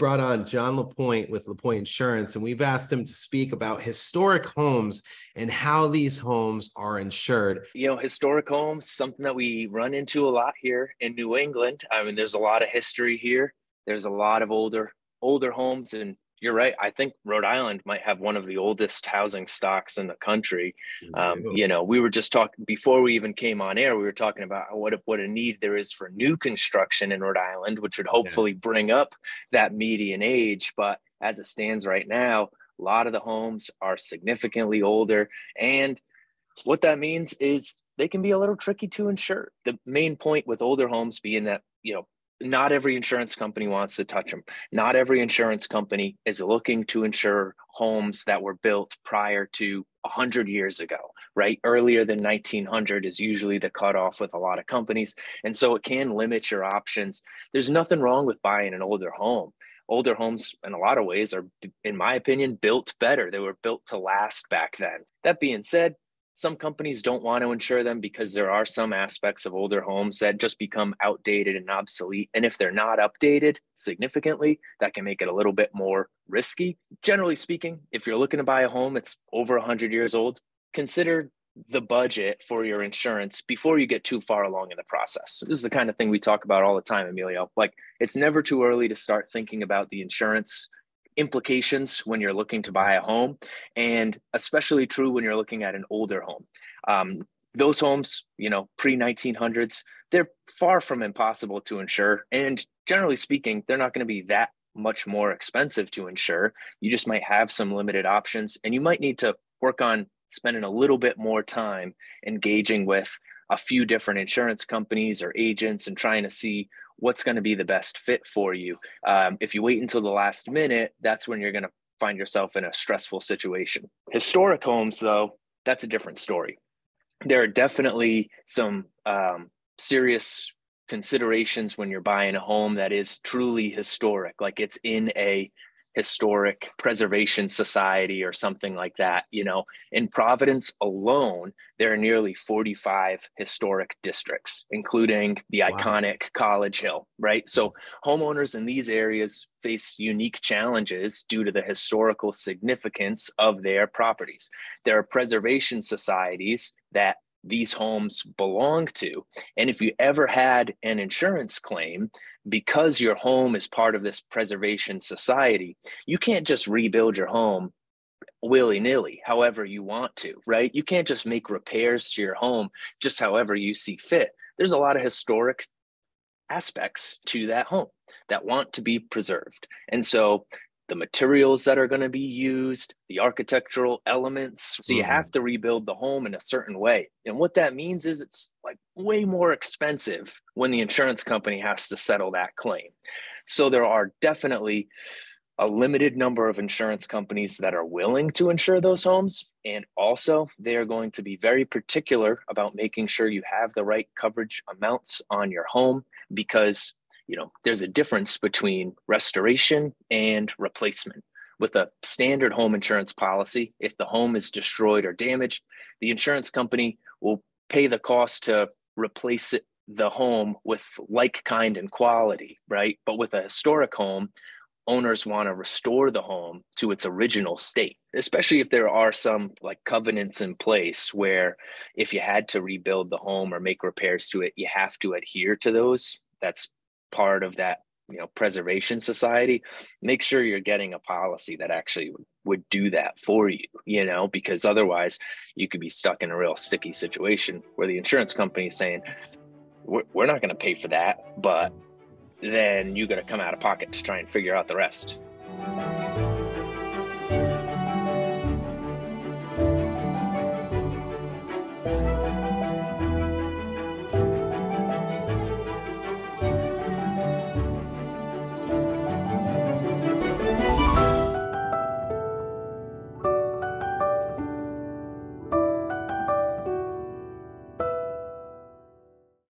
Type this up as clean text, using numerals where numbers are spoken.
brought on John Lapointe with Lapointe Insurance, and we've asked him to speak about historic homes and how these homes are insured. You know, historic homes, something that we run into a lot here in New England. I mean, there's a lot of history here. There's a lot of older homes, and you're right. I think Rhode Island might have one of the oldest housing stocks in the country. You know, we were just talking before we even came on air, we were talking about what a need there is for new construction in Rhode Island, which would hopefully bring up that median age. But as it stands right now, a lot of the homes are significantly older. And what that means is they can be a little tricky to insure. The main point with older homes being that, you know, not every insurance company wants to touch them. Not every insurance company is looking to insure homes that were built prior to 100 years ago, right? Earlier than 1900 is usually the cutoff with a lot of companies. And so it can limit your options. There's nothing wrong with buying an older home. Older homes in a lot of ways are, in my opinion, built better. They were built to last back then. That being said, some companies don't want to insure them because there are some aspects of older homes that just become outdated and obsolete. And if they're not updated significantly, that can make it a little bit more risky. Generally speaking, if you're looking to buy a home that's over 100 years old, consider the budget for your insurance before you get too far along in the process. This is the kind of thing we talk about all the time, Emilio. Like, it's never too early to start thinking about the insurance implications when you're looking to buy a home, and especially true when you're looking at an older home. Those homes, you know, pre-1900s, they're far from impossible to insure. And generally speaking, they're not going to be that much more expensive to insure. You just might have some limited options, and you might need to work on spending a little bit more time engaging with a few different insurance companies or agents and trying to see what's going to be the best fit for you. If you wait until the last minute, that's when you're going to find yourself in a stressful situation. Historic homes, though, that's a different story. There are definitely some serious considerations when you're buying a home that is truly historic, like it's in a historic preservation society or something like that. You know, in Providence alone, there are nearly 45 historic districts, including the iconic College Hill, right? So homeowners in these areas face unique challenges due to the historical significance of their properties. There are preservation societies that these homes belong to. And if you ever had an insurance claim, because your home is part of this preservation society, you can't just rebuild your home willy-nilly, however you want to, right? You can't just make repairs to your home just however you see fit. There's a lot of historic aspects to that home that want to be preserved. And so the materials that are going to be used, the architectural elements. So you have to rebuild the home in a certain way. And what that means is it's like way more expensive when the insurance company has to settle that claim. So there are definitely a limited number of insurance companies that are willing to insure those homes. And also they are going to be very particular about making sure you have the right coverage amounts on your home, because you know, there's a difference between restoration and replacement. With a standard home insurance policy, if the home is destroyed or damaged, the insurance company will pay the cost to replace the home with like kind and quality, right? But with a historic home, owners want to restore the home to its original state, especially if there are some like covenants in place where if you had to rebuild the home or make repairs to it, you have to adhere to those. That's part of that, you know, preservation society. Make sure you're getting a policy that actually would do that for you, you know, because otherwise you could be stuck in a real sticky situation where the insurance company is saying, we're not going to pay for that, but then you're going to come out of pocket to try and figure out the rest.